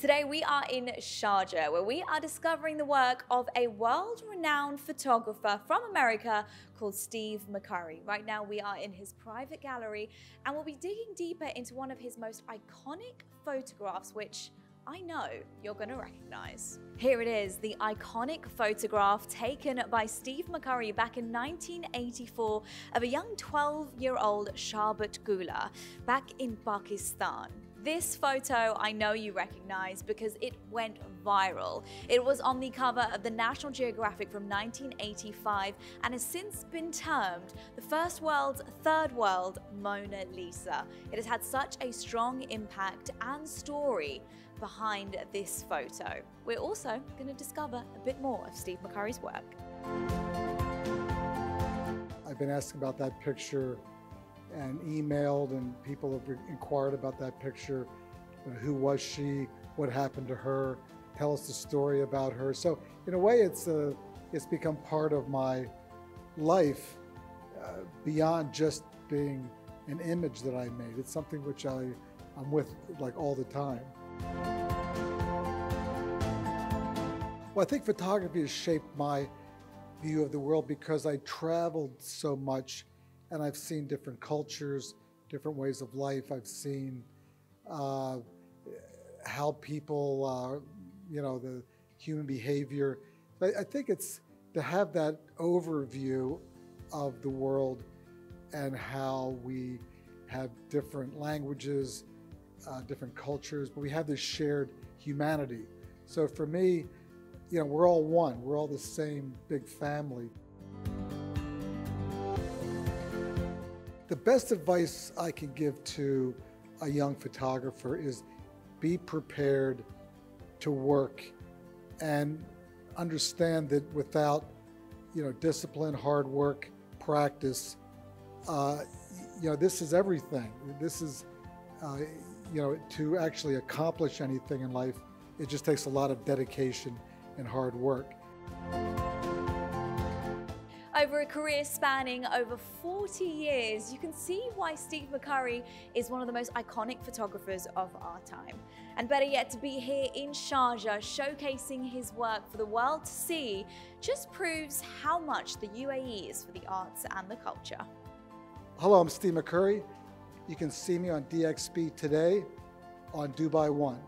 Today we are in Sharjah, where we are discovering the work of a world-renowned photographer from America called Steve McCurry. Right now we are in his private gallery and we'll be digging deeper into one of his most iconic photographs, which I know you're going to recognize. Here it is, the iconic photograph taken by Steve McCurry back in 1984 of a young 12-year-old Sharbat Gula back in Pakistan. This photo I know you recognize because it went viral. It was on the cover of the National Geographic from 1985 and has since been termed the first world's third world Mona Lisa. It has had such a strong impact and story behind this photo. We're also going to discover a bit more of Steve McCurry's work. I've been asked about that picture and emailed, and people have inquired about that picture. Who was she? What happened to her? Tell us the story about her. So in a way, it's become part of my life beyond just being an image that I made. It's something which I'm with like all the time. Well, I think photography has shaped my view of the world because I traveled so much. And I've seen different cultures, different ways of life. I've seen how people, the human behavior. I think it's to have that overview of the world and how we have different languages, different cultures, but we have this shared humanity. So for me, we're all one. We're all the same big family. The best advice I can give to a young photographer is be prepared to work and understand that without, discipline, hard work, practice, this is everything. This is, to actually accomplish anything in life, it just takes a lot of dedication and hard work. Over a career spanning over 40 years, you can see why Steve McCurry is one of the most iconic photographers of our time. And better yet, to be here in Sharjah showcasing his work for the world to see just proves how much the UAE is for the arts and the culture. Hello, I'm Steve McCurry. You can see me on DXB today on Dubai One.